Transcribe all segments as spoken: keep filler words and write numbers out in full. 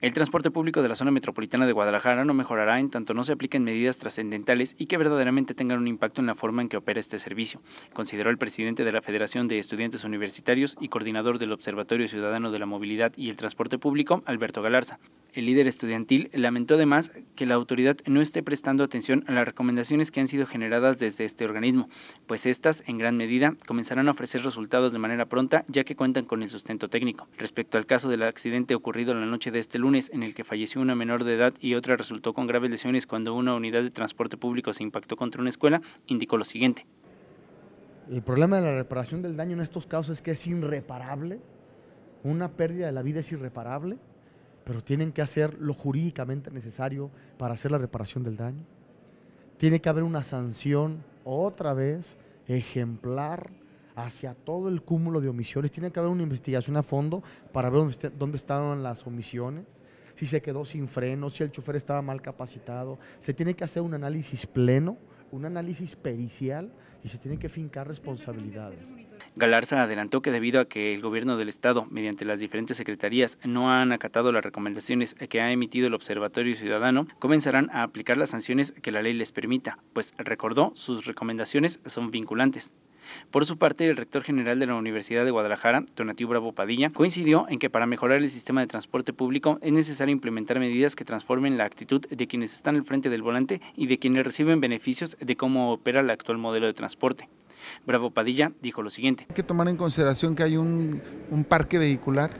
El transporte público de la zona metropolitana de Guadalajara no mejorará en tanto no se apliquen medidas trascendentales y que verdaderamente tengan un impacto en la forma en que opera este servicio, consideró el presidente de la Federación de Estudiantes Universitarios y coordinador del Observatorio Ciudadano de la Movilidad y el Transporte Público, Alberto Galarza. El líder estudiantil lamentó además que la autoridad no esté prestando atención a las recomendaciones que han sido generadas desde este organismo, pues estas, en gran medida, comenzarán a ofrecer resultados de manera pronta ya que cuentan con el sustento técnico. Respecto al caso del accidente ocurrido la noche de este lunes, lunes en el que falleció una menor de edad y otra resultó con graves lesiones cuando una unidad de transporte público se impactó contra una escuela, indicó lo siguiente. El problema de la reparación del daño en estos casos es que es irreparable, una pérdida de la vida es irreparable, pero tienen que hacer lo jurídicamente necesario para hacer la reparación del daño. Tiene que haber una sanción, otra vez, ejemplar, hacia todo el cúmulo de omisiones. Tiene que haber una investigación a fondo para ver dónde estaban las omisiones, si se quedó sin freno, si el chofer estaba mal capacitado. Se tiene que hacer un análisis pleno, un análisis pericial y se tienen que fincar responsabilidades. Galarza adelantó que debido a que el gobierno del estado, mediante las diferentes secretarías, no han acatado las recomendaciones que ha emitido el Observatorio Ciudadano, comenzarán a aplicar las sanciones que la ley les permita, pues recordó, sus recomendaciones son vinculantes. Por su parte, el rector general de la Universidad de Guadalajara, Tonatiuh Bravo Padilla, coincidió en que para mejorar el sistema de transporte público es necesario implementar medidas que transformen la actitud de quienes están al frente del volante y de quienes reciben beneficios de cómo opera el actual modelo de transporte. Bravo Padilla dijo lo siguiente. Hay que tomar en consideración que hay un, un parque vehicular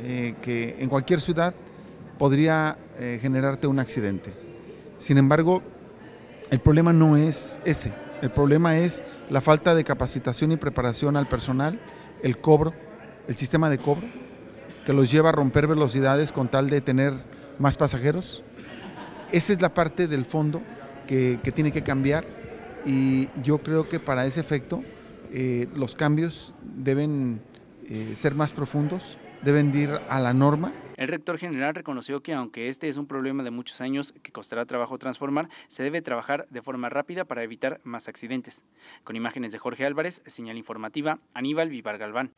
eh, que en cualquier ciudad podría eh, generarte un accidente. Sin embargo, el problema no es ese. El problema es la falta de capacitación y preparación al personal, el cobro, el sistema de cobro, que los lleva a romper velocidades con tal de tener más pasajeros. Esa es la parte del fondo que, que tiene que cambiar y yo creo que para ese efecto eh, los cambios deben eh, ser más profundos, deben de ir a la norma. El rector general reconoció que aunque este es un problema de muchos años que costará trabajo transformar, se debe trabajar de forma rápida para evitar más accidentes. Con imágenes de Jorge Álvarez, señal informativa, Aníbal Vivar Galván.